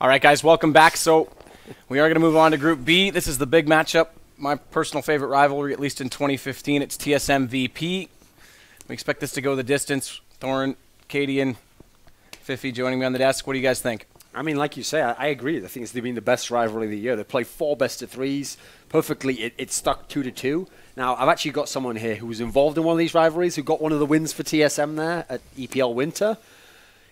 Alright guys, welcome back. So we are going to move on to Group B. This is the big matchup, my personal favorite rivalry, at least in 2015. It's TSM VP. We expect this to go the distance. Thorin, cadiaN, Fiffy joining me on the desk. What do you guys think? I mean, like you say, I agree. I think it's been the best rivalry of the year. They play 4 best-of-3s. Perfectly, it's stuck 2-2. Now, I've actually got someone here who was involved in one of these rivalries, who got one of the wins for TSM there at EPL Winter.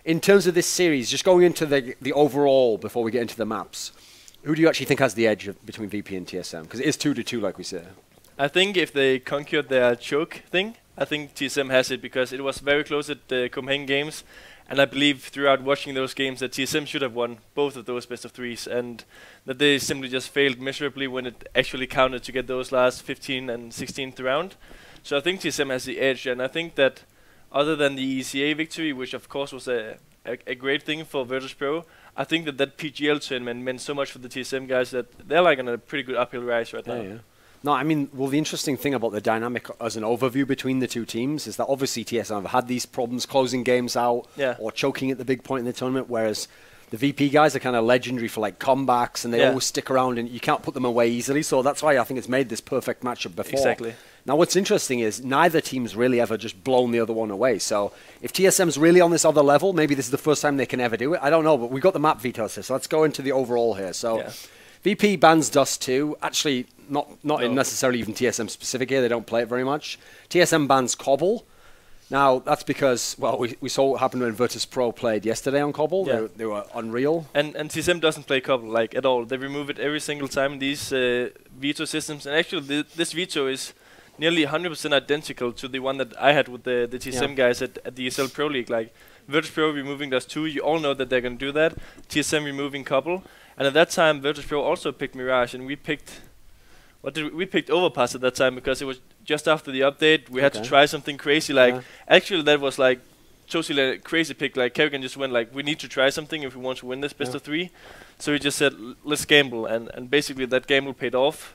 In terms of this series, just going into the overall before we get into the maps, who do you actually think has the edge between VP and TSM? Because it is 2-2, like we said. I think if they conquered their choke thing, I think TSM has it, because it was very close at the Copenhagen Games. And I believe throughout watching those games that TSM should have won both of those best-of-3s, and that they simply just failed miserably when it actually counted to get those last 15th and 16th round. So I think TSM has the edge, and I think that other than the ECA victory, which of course was a great thing for Virtus Pro, I think that PGL tournament meant so much for the TSM guys that they're like on a pretty good uphill rise right now. Yeah. No, I mean, well, the interesting thing about the dynamic as an overview between the two teams is that obviously TSM have had these problems closing games out or choking at the big point in the tournament, whereas the VP guys are kind of legendary for like comebacks, and they always stick around, and you can't put them away easily. So that's why I think it's made this perfect matchup before. Exactly. Now, what's interesting is neither team's really ever just blown the other one away. So if TSM's really on this other level, maybe this is the first time they can ever do it. I don't know, but we've got the map details here, so let's go into the overall here. So VP bans Dust2. Actually, not necessarily even TSM specific here. They don't play it very much. TSM bans Cobble. Now, that's because, well, we saw what happened when Virtus Pro played yesterday on Cobble. They were unreal. And TSM doesn't play Cobble, like, at all. They remove it every single time in these veto systems. And actually, this veto is nearly 100% identical to the one that I had with the TSM guys at the ESL Pro League. Like, Virtus Pro removing Dust2, you all know that they're going to do that. TSM removing Cobble. And at that time, Virtus Pro also picked Mirage, and we picked... What did we picked Overpass at that time, because it was just after the update. We had to try something crazy. Like actually, that was like totally a crazy pick. Like karrigan just went like, we need to try something if we want to win this best-of-3. So we just said, let's gamble, and basically that gamble paid off.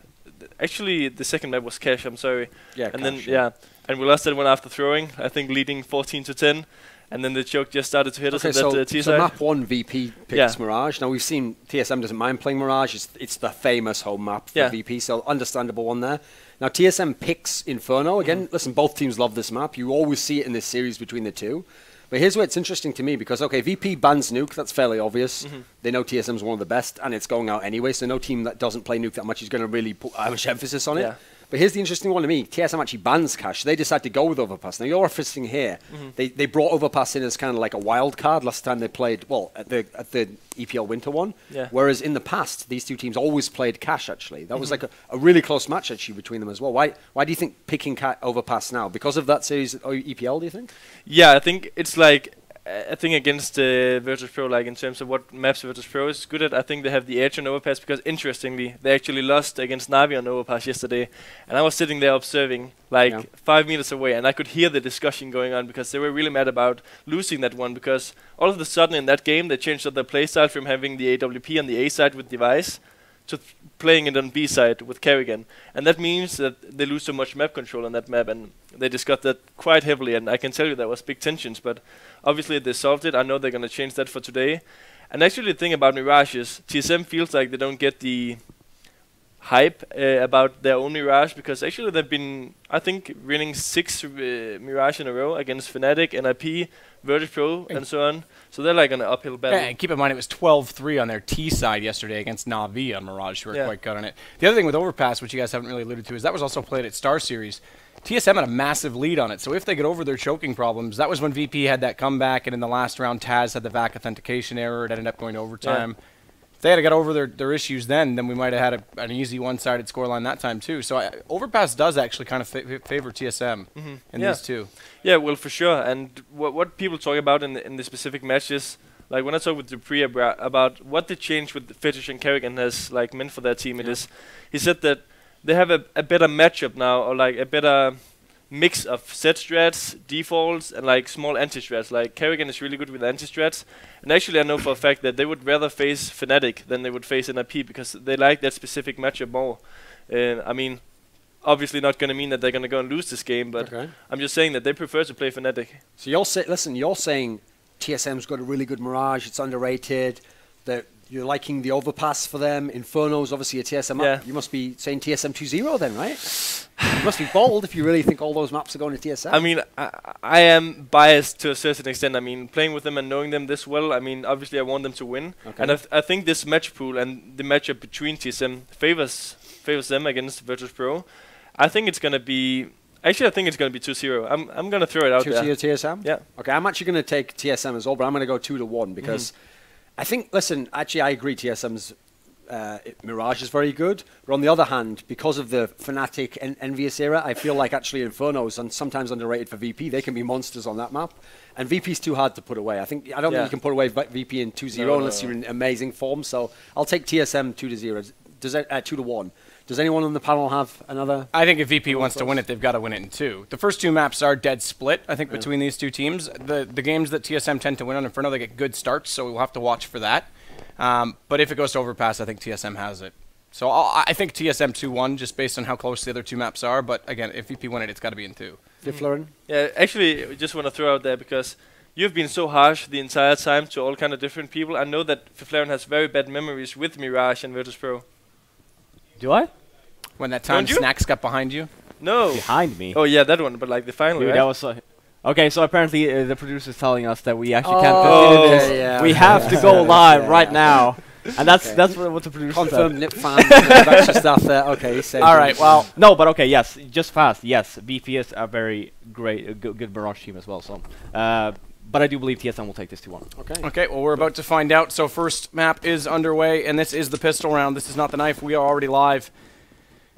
Actually, the second map was Cache. I'm sorry. Yeah. And Cache, then and we lost that one after throwing. I think leading 14-10. And then the choke just started to hit us. So, that so map 1, VP picks Mirage. Now, we've seen TSM doesn't mind playing Mirage. It's the famous home map for VP, so understandable one there. Now, TSM picks Inferno. Again, listen, both teams love this map. You always see it in this series between the two. But here's where it's interesting to me, because, okay, VP bans Nuke. That's fairly obvious. They know TSM's one of the best, and it's going out anyway, so no team that doesn't play Nuke that much is going to really put much emphasis on it. But here's the interesting one to me. TSM actually bans Cache. They decide to go with Overpass. Now, you're referencing here. They brought Overpass in as kind of like a wild card last time they played, well, at the EPL Winter one. Whereas in the past, these two teams always played Cache, actually. That was like a really close match, actually, between them as well. Why do you think picking Overpass now? Because of that series at EPL, do you think? Yeah, I think it's like... I think against Virtus Pro, like in terms of what maps Virtus Pro is good at, I think they have the edge on Overpass, because interestingly, they actually lost against Navi on Overpass yesterday, and I was sitting there observing, like 5 meters away, and I could hear the discussion going on, because they were really mad about losing that one, because all of a sudden in that game, they changed up their playstyle from having the AWP on the A side with device to playing it on B side with karrigan. And that means that they lose so much map control on that map, and they discussed that quite heavily, and I can tell you there was big tensions, but obviously they solved it. I know they're going to change that for today. And actually the thing about Mirage is TSM feels like they don't get the hype about their own Mirage, because actually they've been, I think, winning 6 Mirage in a row against Fnatic, NIP, Virtus Pro, and so on. So they're like on an uphill battle. And keep in mind, it was 12-3 on their T side yesterday against Navi on Mirage, who were quite good on it. The other thing with Overpass, which you guys haven't really alluded to, is that was also played at Star Series. TSM had a massive lead on it, so if they get over their choking problems, that was when VP had that comeback, and in the last round, TaZ had the VAC authentication error. It ended up going to overtime. If they had got over their issues then we might have had an easy one-sided scoreline that time too. So Overpass does actually kind of favor TSM in these two. Yeah, well, for sure. And what people talk about in the specific matches, like when I talk with dupreeh about what the change with the Fetish and karrigan has like meant for their team, it is, he said that they have a better matchup now, or like a better mix of set strats, defaults, and like small anti-strats. Like karrigan is really good with anti-strats, and actually I know for a fact that they would rather face Fnatic than they would face NIP, because they like that specific matchup more. I mean, obviously not going to mean that they're going to go and lose this game, but I'm just saying that they prefer to play Fnatic. So you're saying TSM's got a really good Mirage, it's underrated, You're liking the Overpass for them. Inferno's obviously a TSM map. Yeah. You must be saying TSM 2.0 then, right? You must be bold if you really think all those maps are going to TSM. I mean, I am biased to a certain extent. I mean, playing with them and knowing them this well, I mean, obviously I want them to win. Okay. And I think this match pool and the matchup between TSM favors them against Virtus Pro. I think it's going to be... Actually, I think it's going to be 2-0. I'm going to throw it out there. 2-0 TSM? Yeah. Okay, I'm actually going to take TSM as well, but I'm going to go 2-1 because... I think, listen, actually I agree TSM's Mirage is very good, but on the other hand, because of the Fnatic and Envyus era, I feel like actually Inferno's and sometimes underrated for VP. They can be monsters on that map, and VP's too hard to put away. I don't think you can put away VP in 2-0 unless you're in amazing form, so I'll take TSM 2-0. Does it, 2-1. Does anyone on the panel have another? I think if VP wants to win it, they've got to win it in 2. The first two maps are dead split, I think, between these two teams. The games that TSM tend to win on Inferno, they get good starts, so we'll have to watch for that. But if it goes to Overpass, I think TSM has it. So I think TSM 2-1, just based on how close the other two maps are. But again, if VP win it, it's got to be in 2. Fifflaren? Yeah, actually, I just want to throw out there because you've been so harsh the entire time to all kind of different people. I know that Fifflaren has very bad memories with Mirage and Virtus Pro. Do I? When that time Snax got behind you? No. Behind me? Oh, yeah, that one, but like the final, dude, right? That was so okay, so apparently the producer's telling us that we actually can't continue this. Yeah, we have to go live right now. And that's what the producer confirmed said. Confirmed nip fan. Bunch of stuff there. Okay, all right, well. No, but okay, yes, just fast. Yes, VP is a very great, good Mirage team as well. So, but I do believe TSM will take this 2-1. Okay. Okay, well, we're about to find out. So first map is underway, and this is the pistol round. This is not the knife. We are already live.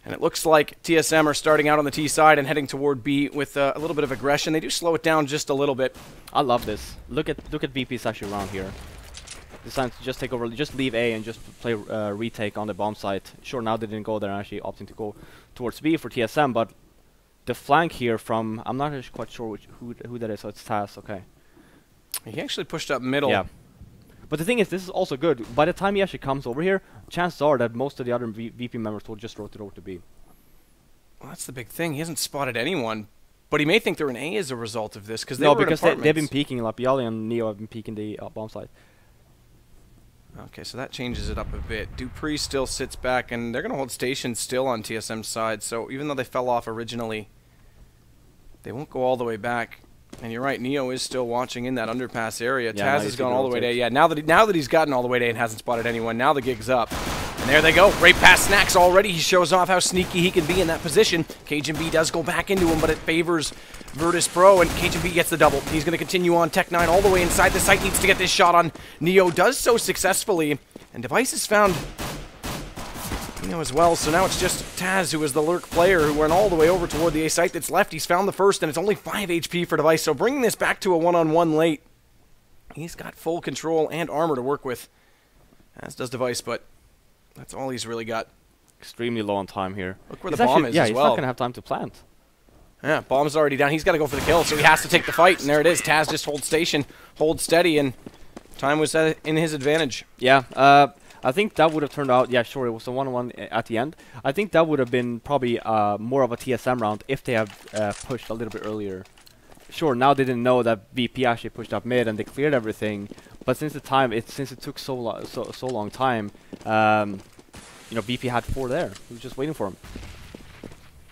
And it looks like TSM are starting out on the T side and heading toward B with a little bit of aggression. They do slow it down just a little bit. I love this. Look at VP's actually around here. Decided to just take over, just leave A and just play retake on the bomb site. Sure, now they didn't go there, actually opting to go towards B for TSM, but the flank here from, I'm not actually quite sure which, who that is, so it's TaZ, okay. He actually pushed up middle. Yeah. But the thing is, this is also good. By the time he actually comes over here, chances are that most of the other VP members will just rotate over to B. Well, that's the big thing. He hasn't spotted anyone, but he may think they're in A as a result of this. Because they've been peeking. Like byali and Neo have been peeking the bomb site. Okay, so that changes it up a bit. dupreeh still sits back, and they're going to hold station still on TSM's side. So even though they fell off originally, they won't go all the way back. And you're right, Neo is still watching in that underpass area. Yeah, TaZ has gone all the way to A. Yeah, now that he's gotten all the way to A and hasn't spotted anyone, now the gig's up. And there they go, right past Snax already. He shows off how sneaky he can be in that position. cajunb does go back into him, but it favors Virtus Pro, and cajunb gets the double. He's going to continue on Tech9 all the way inside. The site needs to get this shot on. Neo does so successfully, and device is found... as well, so now it's just TaZ who is the lurk player who went all the way over toward the A site that's left. He's found the first, and it's only 5 HP for device, so bringing this back to a one-on-one late. He's got full control and armor to work with, as does device, but that's all he's really got. Extremely low on time here. Look where the bomb is as well. Yeah, he's not going to have time to plant. Yeah, bomb's already down. He's got to go for the kill, so he has to take the fight, and there it is. TaZ just holds station, holds steady, and time was in his advantage. Yeah, I think that would have turned out, yeah, sure, it was a 1-on-1 at the end. I think that would have been probably more of a TSM round if they had pushed a little bit earlier. Sure, now they didn't know that VP actually pushed up mid and they cleared everything, but since it took so long time, you know, VP had 4 there. He was just waiting for him.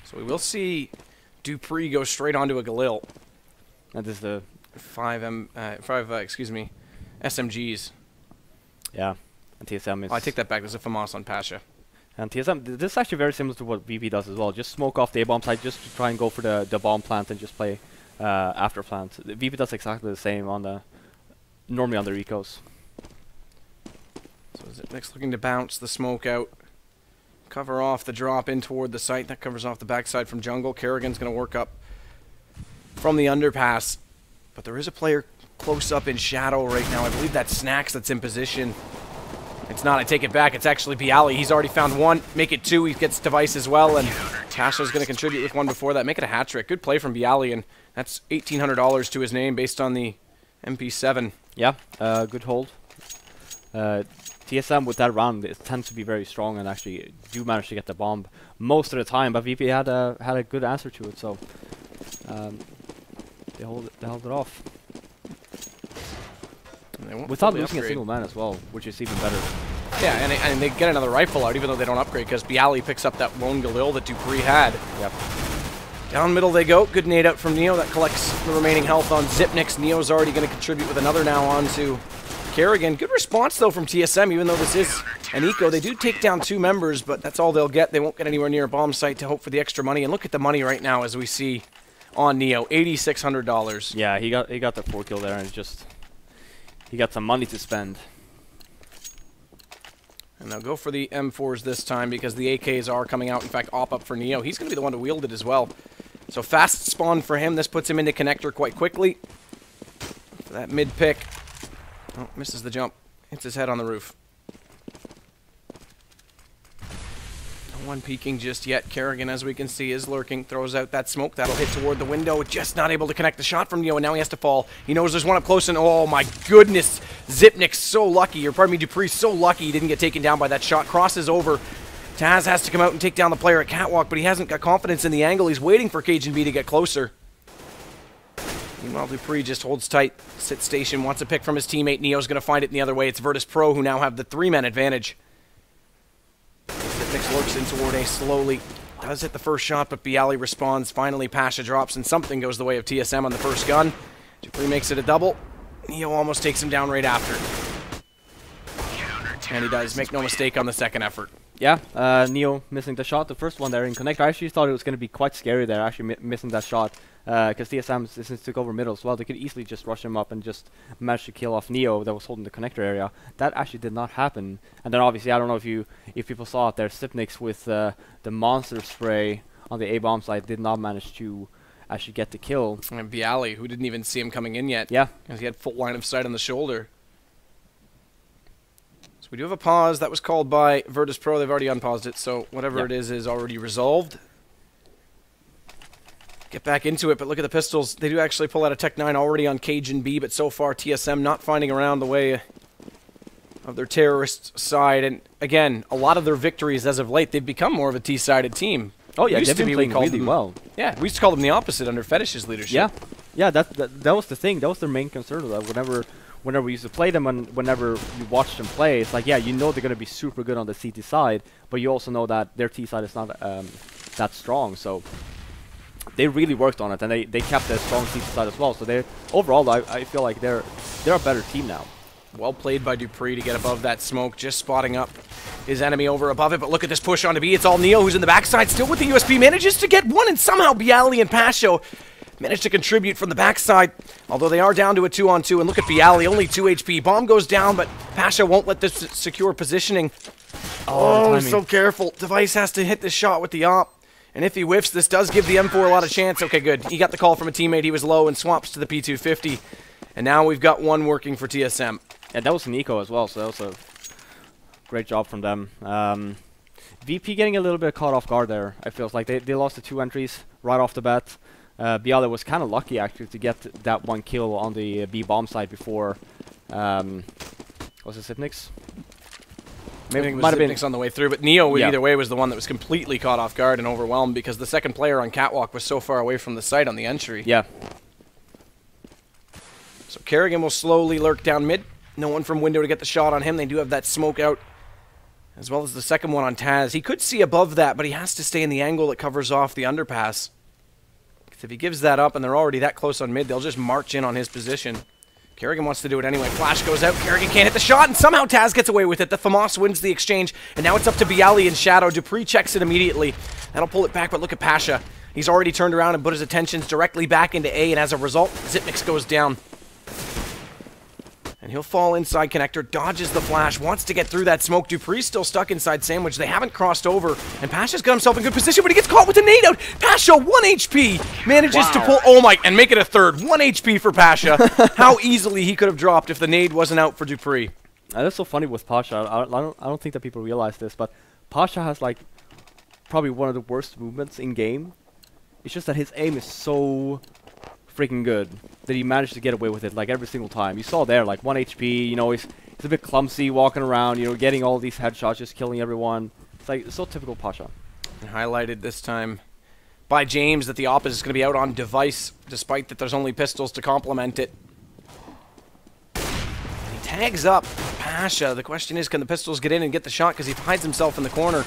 So we will see dupreeh go straight onto a Galil. And this is the five SMGs. Yeah. And TSM is... Oh, I take that back. There's a FAMAS on Pasha. And TSM, this is actually very similar to what VP does as well. Just smoke off the A-bomb side just to try and go for the bomb plant and just play after plant. VP does exactly the same on the... normally on their ecos. So is it next looking to bounce the smoke out? Cover off the drop in toward the site. That covers off the backside from jungle. Karrigan's going to work up from the underpass. But there is a player close up in shadow right now. I believe that's Snax that's in position. It's not, I take it back, it's actually byali. He's already found 1, make it 2, he gets device as well, and Tasha's going to contribute with 1 before that, make it a hat trick. Good play from byali, and that's $1,800 to his name based on the MP7. Yeah, good hold. TSM with that round, it tends to be very strong and actually do manage to get the bomb most of the time, but VP had a good answer to it, so they held it off. Without losing a single man as well, which is even better. Yeah, and they get another rifle out, even though they don't upgrade, because byali picks up that lone Galil that dupreeh had. Yep. Down middle they go. Good nade out from Neo. That collects the remaining health on Zipnix. Neo's already going to contribute with another now onto karrigan. Good response, though, from TSM, even though this is an eco. They do take down two members, but that's all they'll get. They won't get anywhere near a bomb site to hope for the extra money. And look at the money right now, as we see on Neo. $8,600. Yeah, he got the 4 kill there, and just... he got some money to spend. And they'll go for the M4s this time because the AKs are coming out. In fact, op up for Neo. He's going to be the one to wield it as well. So fast spawn for him. This puts him into connector quite quickly. For that mid pick. Oh, misses the jump. Hits his head on the roof. No one peeking just yet. karrigan, as we can see, is lurking. Throws out that smoke. That'll hit toward the window. Just not able to connect the shot from Neo. And now he has to fall. He knows there's one up close. And oh my goodness. Zipnix so lucky, or pardon me, dupreeh so lucky he didn't get taken down by that shot. Crosses over. TaZ has to come out and take down the player at catwalk, but he hasn't got confidence in the angle. He's waiting for cajunb to get closer. Meanwhile, dupreeh just holds tight, sits station, wants a pick from his teammate. Neo's going to find it in the other way. It's Virtus Pro who now have the three-man advantage. Zipnix lurks in toward A slowly. Does hit the first shot, but byali responds. Finally, Pasha drops, and something goes the way of TSM on the first gun. dupreeh makes it a double. Neo almost takes him down right after. And he does. Make no mistake on the second effort. Yeah, Neo missing the shot. The first one there in connector. I actually thought it was going to be quite scary there, actually missing that shot. Because TSM since took over middle as well. They could easily just rush him up and just manage to kill off Neo that was holding the connector area. That actually did not happen. And then obviously, I don't know if people saw it there, Zipnix with the monster spray on the A-bomb side did not manage to... I should get the kill. And byali, who didn't even see him coming in yet. Yeah. Because he had full line of sight on the shoulder. So we do have a pause. That was called by Virtus Pro. They've already unpaused it, so whatever it is already resolved. Get back into it, but look at the pistols. They do actually pull out a Tech 9 already on cajunb, but so far TSM not finding around the way of their terrorist side. And again, a lot of their victories as of late, they've become more of a T-sided team. Oh yeah, they've been playing really well. Yeah, we used to call them the opposite under Fetish's leadership. Yeah, yeah, that was the thing. That was their main concern. Whenever we used to play them and whenever you watch them play, it's like, yeah, you know they're gonna be super good on the CT side, but you also know that their T side is not that strong. So they really worked on it, and they kept their strong CT side as well. So they overall, I feel like they're a better team now. Well played by dupreeh to get above that smoke, just spotting up his enemy over above it. But look at this push onto B. It's all Neo who's in the backside, still with the USP, manages to get one, and somehow byali and pasha managed to contribute from the backside, although they are down to a 2-on-2, and look at byali, only 2 HP. Bomb goes down, but pasha won't let this secure positioning. Oh, so careful. Device has to hit this shot with the op. And if he whiffs, this does give the M4 a lot of chance. Okay, good. He got the call from a teammate. He was low and swaps to the P250. And now we've got one working for TSM. Yeah, that was an eco as well, so that was a great job from them. VP getting a little bit caught off guard there, it feels like. They lost the 2 entries right off the bat. byali was kind of lucky, actually, to get that 1 kill on the B bomb side before... was it Zipnix? Maybe it was Zipnix on the way through, but Neo, either way, was the one that was completely caught off guard and overwhelmed because the second player on catwalk was so far away from the site on the entry. Yeah. So karrigan will slowly lurk down mid. No one from window to get the shot on him. They do have that smoke out, as well as the second one on TaZ. He could see above that, but he has to stay in the angle that covers off the underpass. Because if he gives that up and they're already that close on mid, they'll just march in on his position. karrigan wants to do it anyway. Flash goes out. karrigan can't hit the shot, and somehow TaZ gets away with it. The FAMAS wins the exchange, and now it's up to byali in shadow. dupreeh checks it immediately. That'll pull it back, but look at pasha. He's already turned around and put his attentions directly back into A, and as a result, Zipnix goes down. And he'll fall inside connector, dodges the flash, wants to get through that smoke. dupreeh's still stuck inside sandwich. They haven't crossed over. And pasha's got himself in good position, but he gets caught with a nade out. pasha, 1 HP, manages to pull, oh my, and make it a third. 1 HP for pasha. How easily he could have dropped if the nade wasn't out for dupreeh. That's so funny with pasha. I don't think that people realize this, but pasha has, like, probably one of the worst movements in game. It's just that his aim is so... freaking good that he managed to get away with it, like, every single time. You saw there, like, 1 HP, you know, he's a bit clumsy walking around, you know, getting all these headshots, just killing everyone. It's like, it's so typical pasha. And highlighted this time by James that the op is going to be out on device, despite that there's only pistols to complement it. He tags up Pasha. The question is, can the Pistols get in and get the shot, because he hides himself in the corner.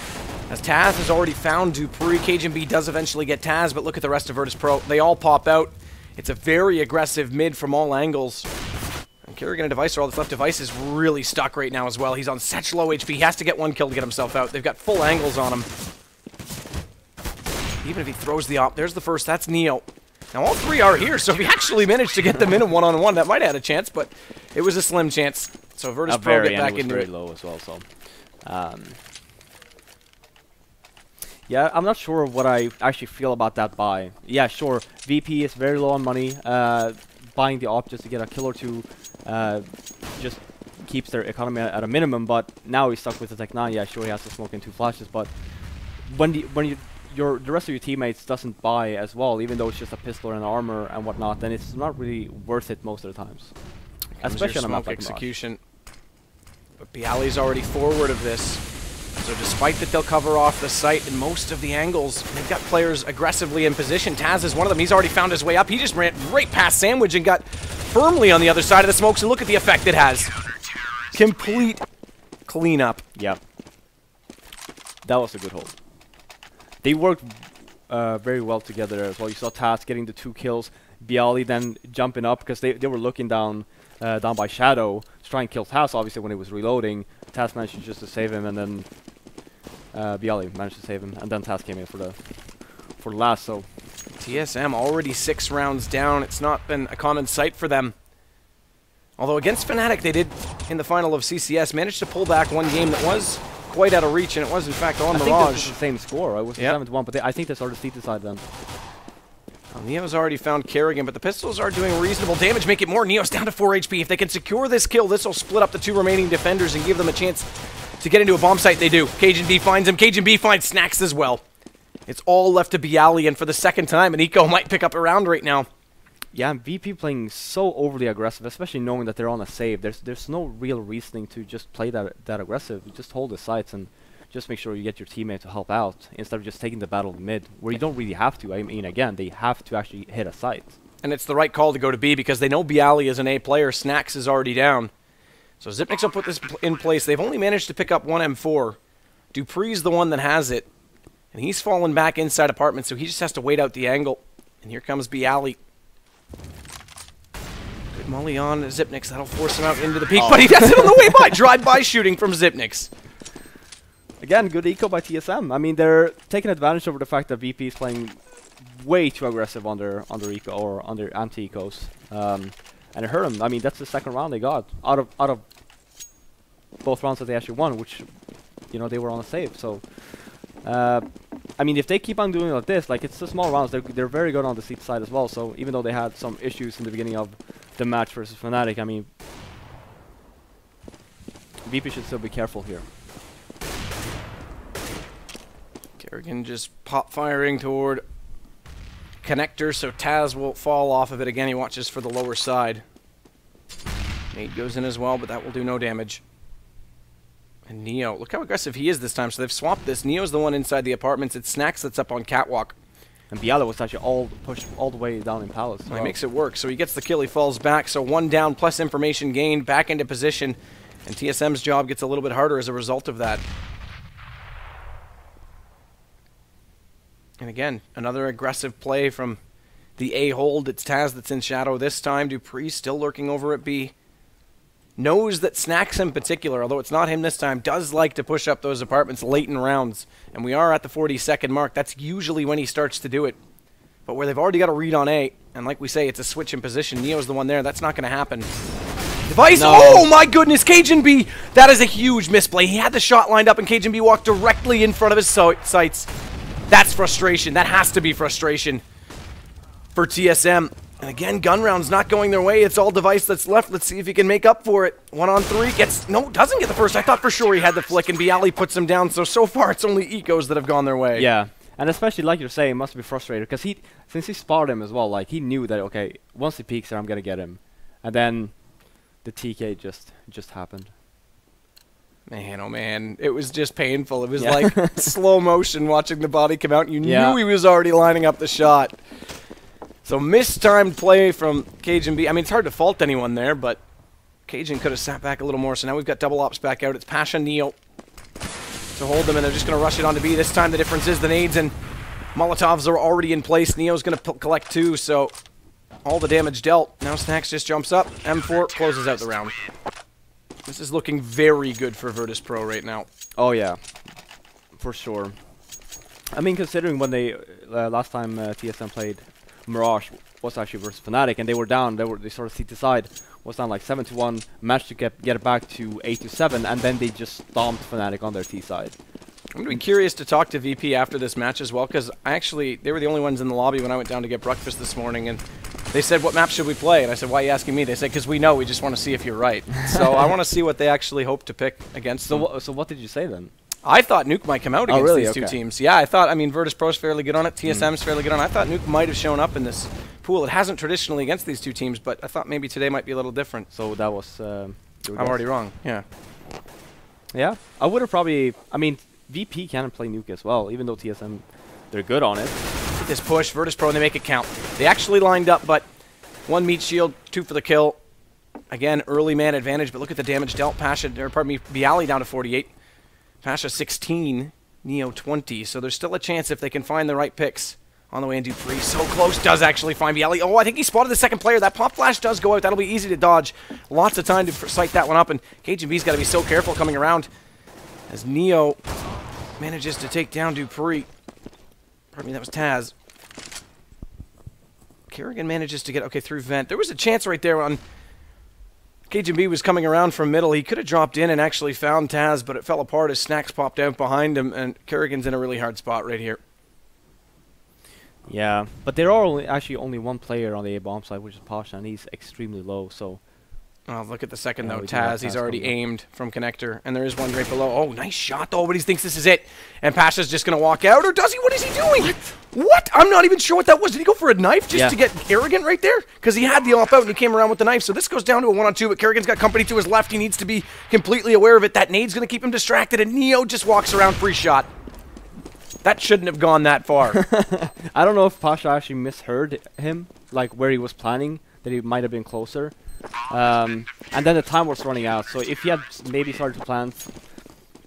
As TaZ has already found dupreeh, cajunb does eventually get TaZ, but look at the rest of Virtus Pro. They all pop out. It's a very aggressive mid from all angles. And karrigan and Device are all that's left. Device is really stuck right now as well. He's on such low HP. He has to get one kill to get himself out. They've got full angles on him. Even if he throws the op, there's the first. That's Neo. Now all three are here, so if he actually managed to get them in a one-on-one, that might have had a chance, but it was a slim chance. So Virtus Pro get back into it. Low as well, so. Yeah, I'm not sure what I actually feel about that buy. Yeah, sure, VP is very low on money. Buying the op just to get a kill or two just keeps their economy at a minimum, but now he's stuck with the Tech 9. Yeah, sure, he has to smoke in two flashes, but when the rest of your teammates doesn't buy as well, even though it's just a pistol and armor and whatnot, then it's not really worth it most of the times. Especially on a map like execution. But byali's already forward of this, so despite that they'll cover off the site in most of the angles, they've got players aggressively in position. TaZ is one of them. He's already found his way up. He just ran right past Sandwich and got firmly on the other side of the smokes, and look at the effect it has. Complete cleanup. Yeah. That was a good hold. They worked very well together as well. You saw TaZ getting the two kills, byali then jumping up because they were looking down down by Shadow to try and kill TaZ, obviously, when he was reloading. TaZ managed just to save him, and then byali managed to save him, and then TaZ came in for the last. So TSM already 6 rounds down. It's not been a common sight for them. Although against Fnatic, they did, in the final of CCS, manage to pull back one game that was quite out of reach, and it was in fact on Mirage. I think this is the same score, right? It was 7-1, but I think they started to seat decide then. Well, Neo's already found karrigan, but the Pistols are doing reasonable damage, make it more. Neo's down to 4 HP. If they can secure this kill, this will split up the two remaining defenders and give them a chance to get into a bomb site. They do. cajunb finds him. cajunb finds Snax as well. It's all left to byali, and for the second time, and ECA might pick up a round right now. Yeah, and VP playing so overly aggressive, especially knowing that they're on a save. There's no real reasoning to just play that aggressive. You just hold the sights and just make sure you get your teammate to help out instead of just taking the battle mid, where you don't really have to. I mean, again, they have to actually hit a sight. And it's the right call to go to B because they know byali is an A player. Snax is already down. So Zipnix will put this in place. They've only managed to pick up one M4. dupreeh's the one that has it, and he's fallen back inside apartment, so he just has to wait out the angle. And here comes byali. Good molly on Zipnix. That'll force him out into the peak, but he does it on the way by. Drive-by shooting from Zipnix. Again, good eco by TSM. I mean, they're taking advantage over the fact that VP is playing way too aggressive on their eco or on their anti-ecos. And it hurt them. I mean, that's the second round they got out of both rounds that they actually won, which, you know, they were on a save. So, I mean, if they keep on doing like this, like, it's the small rounds, they're very good on the seat side as well. So even though they had some issues in the beginning of the match versus Fnatic, I mean, VP should still be careful here. Karrigan just pop firing toward connector, so TaZ will fall off of it again. He watches for the lower side. Nate goes in as well, but that will do no damage. And Neo, look how aggressive he is this time. So they've swapped this. Neo's the one inside the apartments. It's Snax that's up on catwalk. And byali was actually all pushed all the way down in palace. Well, he makes it work. So he gets the kill. He falls back. So one down plus information gained. Back into position. And TSM's job gets a little bit harder as a result of that. And again, another aggressive play from the A hold. It's TaZ that's in shadow this time. dupreeh still lurking over at B. Knows that Snax in particular, although it's not him this time, does like to push up those apartments late in rounds. And we are at the 40-second mark. That's usually when he starts to do it. But where they've already got a read on A, and like we say, it's a switch in position. Neo's the one there. That's not going to happen. Device, no. Oh my goodness, cajunb! That is a huge misplay. He had the shot lined up, and cajunb walked directly in front of his sights. That's frustration. That has to be frustration for TSM. And again, gun rounds not going their way. It's all Device that's left. Let's see if he can make up for it. 1-on-3 gets... No, doesn't get the first. I thought for sure he had the flick, and byali puts him down. So far, it's only ecos that have gone their way. Yeah, and especially, like you're saying, must be frustrated. Because since he spotted him as well, like, he knew that, okay, once he peeks there, I'm going to get him. And then the TK just happened. Man, oh man, it was just painful. It was like slow motion watching the body come out. You knew he was already lining up the shot. So mistimed play from cajunb. I mean, it's hard to fault anyone there, but cajunb could have sat back a little more, so now we've got double ops back out. It's pasha, Neo to hold them, and they're just going to rush it onto B. This time the difference is the nades and Molotovs are already in place. Neo's going to collect two, so all the damage dealt. Now Snax just jumps up. M4 closes out the round. This is looking very good for Virtus Pro right now. Oh yeah, for sure. I mean, considering when they last time TSM played Mirage was actually versus Fnatic, and they were down. They sort of seat aside. Was down like 7-1, managed to get back to 8-7, and then they just stomped Fnatic on their T side. I'm gonna be curious to talk to VP after this match as well, because actually they were the only ones in the lobby when I went down to get breakfast this morning, and they said, "What map should we play?" And I said, "Why are you asking me?" They said, "Because we know. We just want to see if you're right." So I want to see what they actually hope to pick against them. So what did you say then? I thought Nuke might come out against these two teams. Yeah, I thought, I mean, Virtus Pro's fairly good on it, TSM's fairly good on it. I thought Nuke might have shown up in this pool. It hasn't traditionally against these two teams, but I thought maybe today might be a little different. So that was... I'm already wrong, yeah. Yeah, I would have probably... I mean, VP can play Nuke as well, even though TSM, they're good on it. This push, Virtus Pro, and they make it count. They actually lined up, but one meat shield, two for the kill. Again, early man advantage, but look at the damage dealt. byali down to 48. pasha 16, Neo 20, so there's still a chance if they can find the right picks on the way into free. So close, does actually find byali. Oh, I think he spotted the second player. That pop flash does go out. That'll be easy to dodge. Lots of time to sight that one up, and cajunb's got to be so careful coming around as Neo manages to take down dupreeh. Pardon me, that was TaZ. Karrigan manages to get, okay, through vent. There was a chance right there on... cajunb was coming around from middle. He could have dropped in and actually found TaZ, but it fell apart as Snax popped out behind him, and Kerrigan's in a really hard spot right here. Yeah, but there are actually only one player on the A-bomb side, which is pasha, and he's extremely low, so... Oh, look at the second, though. TaZ, he's already aimed from connector, and there is one right below. Oh, nice shot, though, but he thinks this is it. And pasha's just going to walk out, or does he? What is he doing? What? I'm not even sure what that was. Did he go for a knife just to get karrigan right there? Because he had the op out and he came around with the knife. So this goes down to a 1-on-2, but karrigan's got company to his left. He needs to be completely aware of it. That nade's going to keep him distracted, and Neo just walks around free shot. That shouldn't have gone that far. I don't know if pasha actually misheard him, like where he was planning, that he might have been closer. And then the time was running out, so if he had maybe started to plan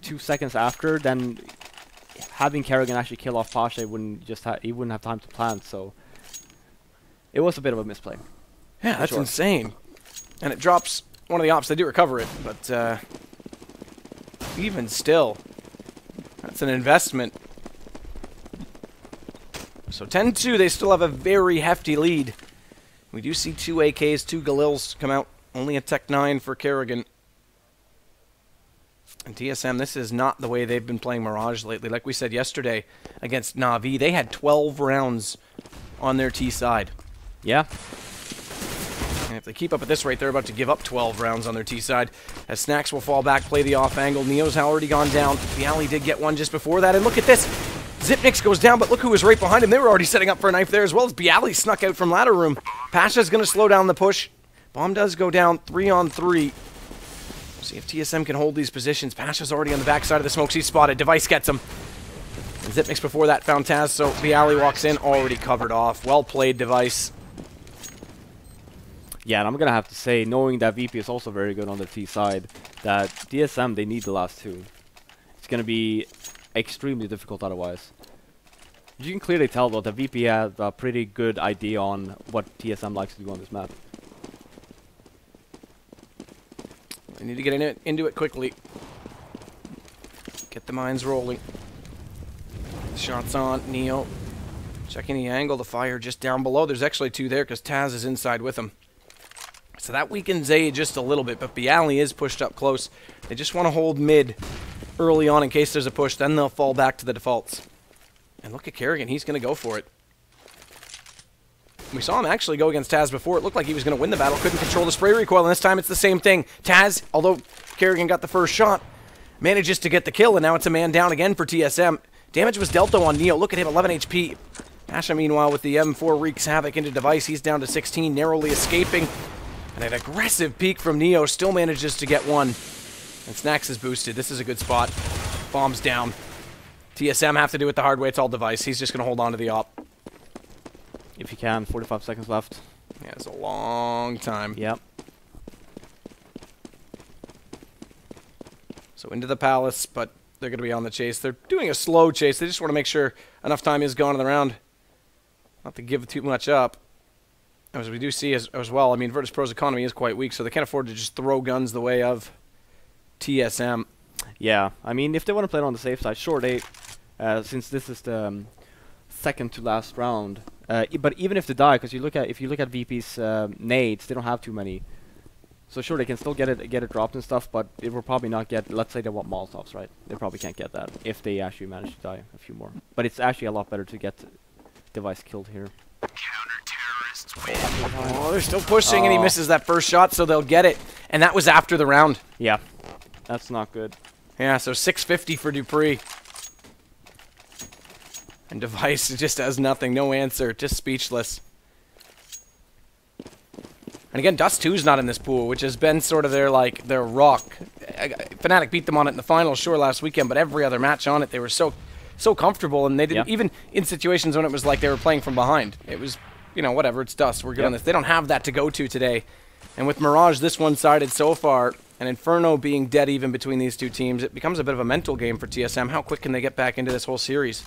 2 seconds after, then having karrigan actually kill off pasha wouldn't he wouldn't have time to plan. So it was a bit of a misplay. Yeah, that's insane. And it drops one of the ops. They do recover it, but even still, that's an investment. So 10-2, they still have a very hefty lead. We do see 2 AKs, 2 Galils come out. Only a Tech 9 for karrigan. And TSM, this is not the way they've been playing Mirage lately. Like we said yesterday against Na'Vi, they had 12 rounds on their T side. Yeah. And if they keep up at this rate, they're about to give up 12 rounds on their T side. As Snax will fall back, play the off angle. Neo's already gone down. byali did get one just before that. And look at this. Zipnix goes down, but look who was right behind him. They were already setting up for a knife there as well, as byali snuck out from ladder room. Pasha's going to slow down the push. Bomb does go down, 3-on-3. See if TSM can hold these positions. Pasha's already on the backside of the smokes. He's spotted. Device gets him. And Zipnix before that found TaZ, so byali walks in, already covered off. Well played, Device. Yeah, and I'm going to have to say, knowing that VP is also very good on the T side, that TSM, they need the last two. It's going to be... extremely difficult otherwise. You can clearly tell though that VP has a pretty good idea on what TSM likes to do on this map. They need to get into it quickly. Get the mines rolling. Shots on, Neo. Checking the angle, the fire just down below. There's actually two there because TaZ is inside with him. So that weakens A just a little bit, but byali is pushed up close. They just want to hold mid early on in case there's a push, then they'll fall back to the defaults. And look at karrigan, he's going to go for it. We saw him actually go against TaZ before. It looked like he was going to win the battle, couldn't control the spray recoil, and this time it's the same thing. TaZ, although karrigan got the first shot, manages to get the kill, and now it's a man down again for TSM. Damage was dealt though on Neo. Look at him, 11 HP. pasha, meanwhile, with the M4 wreaks havoc into Device. He's down to 16, narrowly escaping. And an aggressive peek from Neo, still manages to get one. And Snax is boosted. This is a good spot. Bombs down. TSM have to do it the hard way. It's all Device. He's just going to hold on to the op. If he can. 45 seconds left. Yeah, it's a long time. Yep. So into the palace, but they're going to be on the chase. They're doing a slow chase. They just want to make sure enough time is gone in the round not to give too much up. As we do see as well, I mean, Virtus Pro's economy is quite weak, so they can't afford to just throw guns the way of TSM. Yeah, I mean, if they want to play it on the safe side, short 8, since this is the second to last round. But even if they die, because if you look at VP's nades, they don't have too many. So sure, they can still get it dropped and stuff, but it will probably not get. Let's say they want Molotovs, right? They probably can't get that if they actually manage to die a few more. But it's actually a lot better to get device killed here. Oh, they're still pushing, and he misses that first shot, so they'll get it. And that was after the round. Yeah, that's not good. Yeah, so 650 for dupreeh. And device just has nothing, no answer, just speechless. And again, Dust2's not in this pool, which has been sort of their, like, their rock. Fnatic beat them on it in the final, sure, last weekend, but every other match on it, they were so comfortable, and they didn't, even in situations when it was like they were playing from behind. It was, you know, whatever, it's Dust, we're good on this. They don't have that to go to today. And with Mirage this one-sided so far, and Inferno being dead even between these two teams, it becomes a bit of a mental game for TSM. How quick can they get back into this whole series?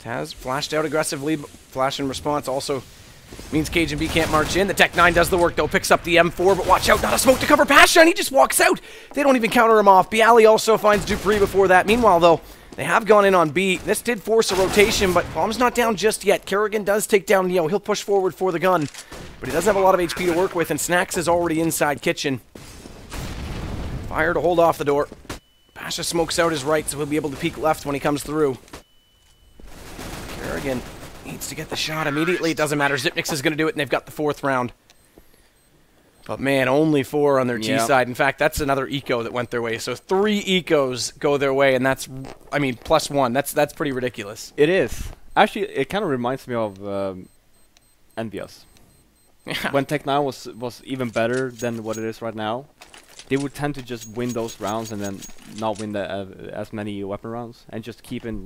TaZ flashed out aggressively, but flash in response also means cajunb can't march in. The Tech 9 does the work though, picks up the M4, but watch out, not a smoke to cover pasha, and he just walks out. They don't even counter him off. Byali also finds dupreeh before that. Meanwhile though, they have gone in on B. This did force a rotation, but bomb's not down just yet. Karrigan does take down Neo. He'll push forward for the gun, but he doesn't have a lot of HP to work with, and Snax is already inside kitchen. Fire to hold off the door. Pasha smokes out his right, so he'll be able to peek left when he comes through. Karrigan needs to get the shot immediately. It doesn't matter. Zipnix is going to do it, and they've got the fourth round. But man, only 4 on their T side. In fact, that's another eco that went their way. So 3 ecos go their way, and that's, I mean, +1. That's pretty ridiculous. It is. Actually, it kind of reminds me of Envyus. Yeah. When Tech 9 was even better than what it is right now, they would tend to just win those rounds and then not win the, as many weapon rounds, and just keeping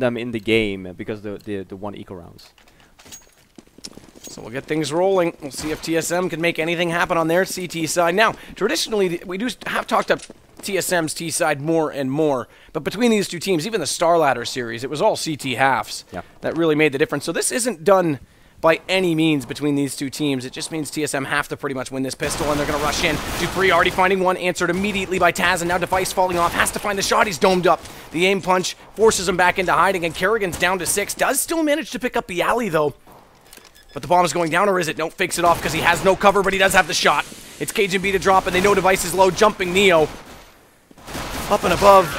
them in the game because the one eco rounds. So we'll get things rolling. We'll see if TSM can make anything happen on their CT side. Now, traditionally, we do have talked up TSM's T side more and more, but between these two teams, even the Star Ladder series, it was all CT halves that really made the difference. So this isn't done by any means between these two teams. It just means TSM have to pretty much win this pistol, and they're going to rush in. dupreeh already finding one, answered immediately by TaZ, and now device falling off. Has to find the shot. He's domed up. The aim punch forces him back into hiding, and Karrigan's down to 6. Does still manage to pick up Byali, though. But the bomb is going down, or is it? Nope, fakes it off because he has no cover, but he does have the shot. It's cajunb to drop, and they know device is low, jumping Neo. Up and above.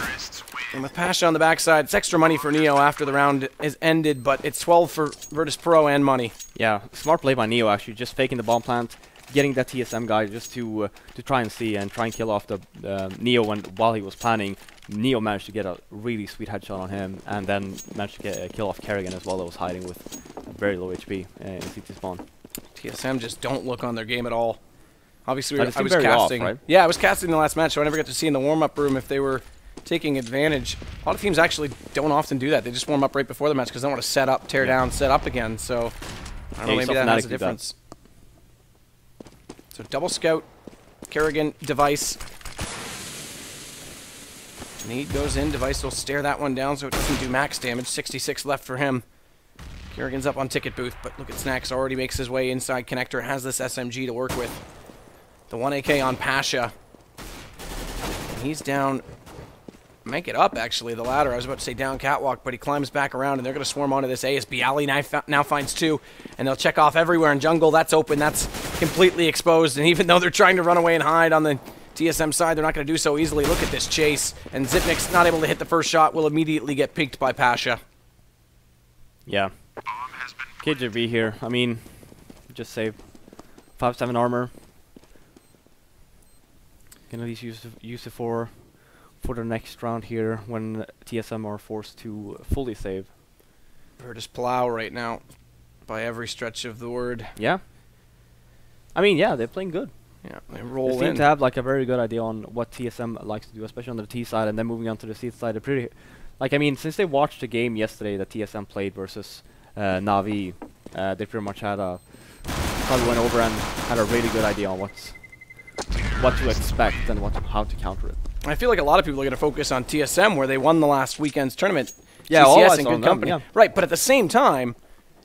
And with pasha on the backside, it's extra money for Neo after the round is ended, but it's 12 for Virtus Pro and money. Yeah, smart play by Neo, actually, just faking the bomb plant, getting that TSM guy just to try and see and try and kill off the Neo while he was planning. Neo managed to get a really sweet headshot on him, and then managed to get a kill off Karrigan as well, that was hiding with very low HP in CT spawn. TSM just don't look on their game at all. Obviously, I was casting. Off, right? Yeah, I was casting the last match, so I never got to see in the warm-up room if they were taking advantage. A lot of teams actually don't often do that. They just warm up right before the match because they want to set up, tear down, set up again. So I don't know, maybe that has a difference. So double scout, Karrigan, device. Need goes in. Device will stare that one down so it doesn't do max damage. 66 left for him. Kerrigan's up on ticket booth, but look at Snax already makes his way inside connector. Has this SMG to work with. The 1AK on pasha. And he's down. Make it up, actually, the ladder. I was about to say down catwalk, but he climbs back around, and they're going to swarm onto this A. Byali now finds 2, and they'll check off everywhere in jungle. That's open. That's completely exposed, and even though they're trying to run away and hide on the TSM side, they're not going to do so easily. Look at this chase, and Zipnix, not able to hit the first shot, will immediately get picked by pasha. Yeah. cajunb here. I mean, just save 5-7 armor. Can at least use it for the next round here when TSM are forced to fully save. Virtus plow right now, by every stretch of the word. Yeah. I mean, yeah, they're playing good. Yeah, they roll in. They seem to have like a very good idea on what TSM likes to do, especially on the T side, and then moving on to the C side. They're pretty, like, I mean, since they watched the game yesterday that TSM played versus Navi, they pretty much had a probably went over and had a really good idea on what to expect and how to counter it. I feel like a lot of people are going to focus on TSM, where they won the last weekend's tournament. Yeah, CCS in good company. Yeah. Right, but at the same time,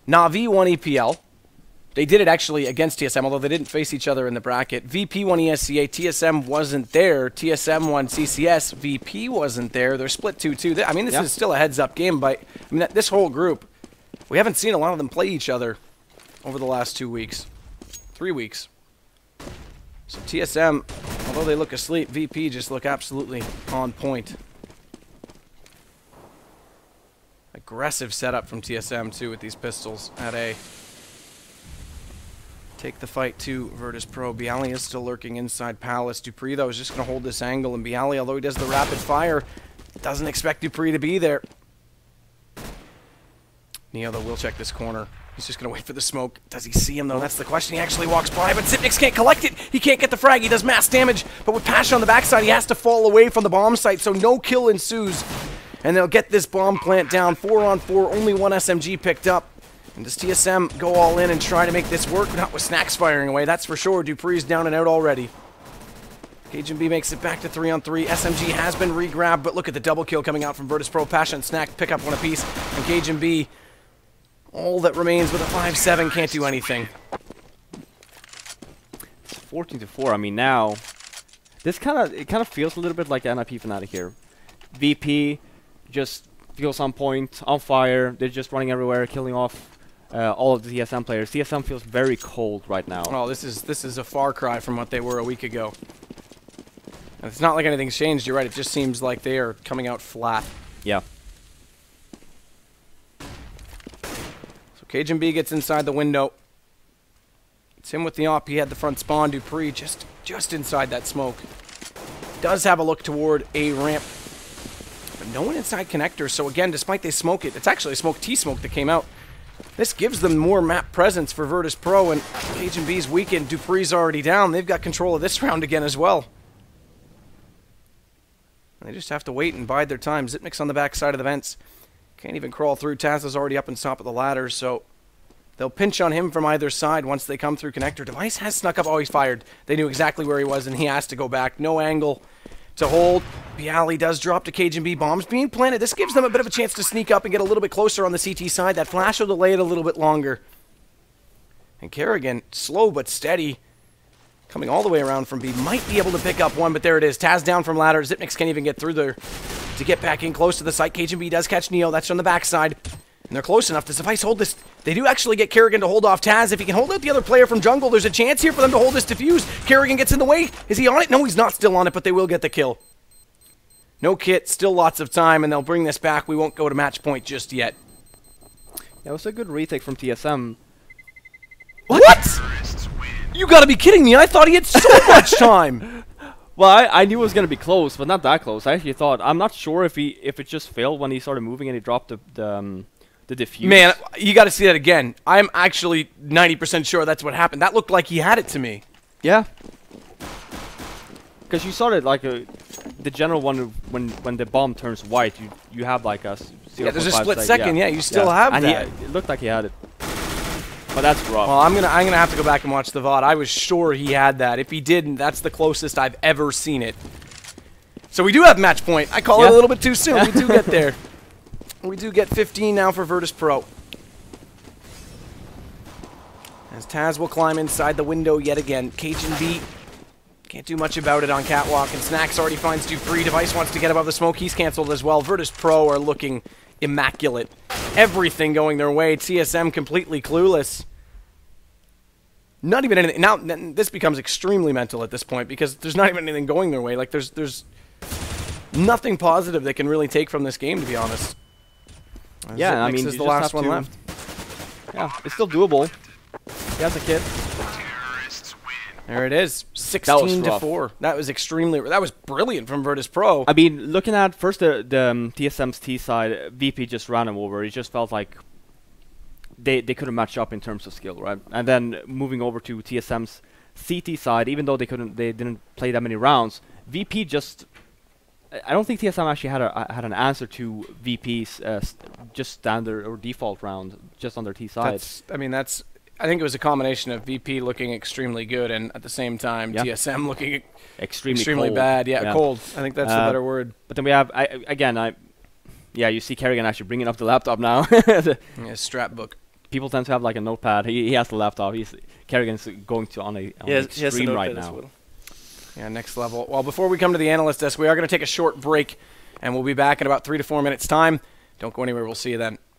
Na'Vi won EPL. They did it actually against TSM, although they didn't face each other in the bracket. VP won ESCA. TSM wasn't there. TSM won CCS. VP wasn't there. They're split 2-2. I mean, this is still a heads-up game, but I mean, this whole group, we haven't seen a lot of them play each other over the last 2 weeks, 3 weeks. So TSM, although they look asleep, VP just look absolutely on point. Aggressive setup from TSM, too, with these pistols at A. Take the fight to Virtus Pro. byali is still lurking inside Palace. dupreeh, though, is just going to hold this angle. And byali, although he does the rapid fire, doesn't expect dupreeh to be there. Neo, though, will check this corner. He's just going to wait for the smoke. Does he see him, though? That's the question. He actually walks by, but Zipnix can't collect it. He can't get the frag. He does mass damage, but with pashaBiceps on the backside, he has to fall away from the bomb site, so no kill ensues. And they'll get this bomb plant down. 4-on-4, only one SMG picked up. And does TSM go all in and try to make this work? Not with Snax firing away, that's for sure. dupreeh's down and out already. cajunb makes it back to 3-on-3. SMG has been re-grabbed, but look at the double kill coming out from Virtus Pro. pashaBiceps and Snax pick up one apiece. And cajunb, all that remains with a 5-7, can't do anything. 14-4, I mean, now, this kind of feels a little bit like the NIP Fnatic here. VP just feels on point, on fire. They're just running everywhere, killing off all of the TSM players. TSM feels very cold right now. Oh, this is a far cry from what they were a week ago. And it's not like anything's changed. You're right. It just seems like they are coming out flat. Yeah. So cajunb gets inside the window. It's him with the op. He had the front spawn. dupreeh just inside that smoke. Does have a look toward a ramp. But no one inside connector, so again, despite they smoke it, it's actually a T-smoke that came out. This gives them more map presence for Virtus Pro, and cajunb's weakened. dupreeh's already down. They've got control of this round again as well. And they just have to wait and bide their time. Zipnix on the backside of the vents. Can't even crawl through. TaZ is already up and top of the ladder, so they'll pinch on him from either side once they come through connector. Device has snuck up. Oh, he's fired. They knew exactly where he was, and he has to go back. No angle to hold. byali does drop to cajunb. Bombs being planted. This gives them a bit of a chance to sneak up and get a little bit closer on the CT side. That flash will delay it a little bit longer. And karrigan, slow but steady, coming all the way around from B, might be able to pick up one, but there it is. TaZ down from ladder. Zipnix can't even get through there to get back in close to the site. cajunb does catch Neo. That's on the backside. And they're close enough. Does Device hold this? They do actually get karrigan to hold off TaZ. If he can hold out the other player from jungle, there's a chance here for them to hold this defuse. karrigan gets in the way. Is he on it? No, he's not still on it, but they will get the kill. No kit, still lots of time, and they'll bring this back. We won't go to match point just yet. That was a good retake from TSM. What? You gotta be kidding me. I thought he had so much time. Well, I knew it was going to be close, but not that close. I actually thought, I'm not sure if it just failed when he started moving and he dropped the defuse. Man, you got to see that again. I'm actually 90% sure that's what happened. That looked like he had it to me. Yeah. Because you saw it like the general one when the bomb turns white, you have like a 0.5 yeah, there's a split second. Yeah, you still have and that. It looked like he had it. But that's rough. Well, I'm gonna have to go back and watch the VOD. I was sure he had that. If he didn't, that's the closest I've ever seen it. So we do have match point. I call it a little bit too soon. We do get there. We do get 15 now for Virtus Pro. As TaZ will climb inside the window yet again. cajunb can't do much about it on catwalk, and Snax already finds dupreeh. Device wants to get above the smoke. He's cancelled as well. Virtus Pro are looking immaculate. Everything going their way. TSM completely clueless. Not even anything. Now this becomes extremely mental at this point because there's not even anything going their way. Like there's nothing positive they can really take from this game, to be honest. Yeah, I mean, this is the last one left. Yeah, it's still doable. He has a kid. There it is. 16-4. That was extremely. That was brilliant from Virtus Pro. I mean, looking at first the TSM's T side, VP just ran him over. It just felt like they couldn't match up in terms of skill, right? And then moving over to TSM's CT side, even though they didn't play that many rounds. VP just. I don't think TSM actually had an answer to VP's just standard or default round just on their T side. I mean, that's I think it was a combination of VP looking extremely good and at the same time TSM looking extremely bad. Yeah, cold. I think that's the better word. But then we have you see karrigan actually bringing up the laptop now. Strap book. People tend to have like a notepad. He has the laptop. Karrigan's going to on a stream right now. Well. Yeah, next level. Well, before we come to the analyst desk, we are going to take a short break, and we'll be back in about 3 to 4 minutes time. Don't go anywhere. We'll see you then.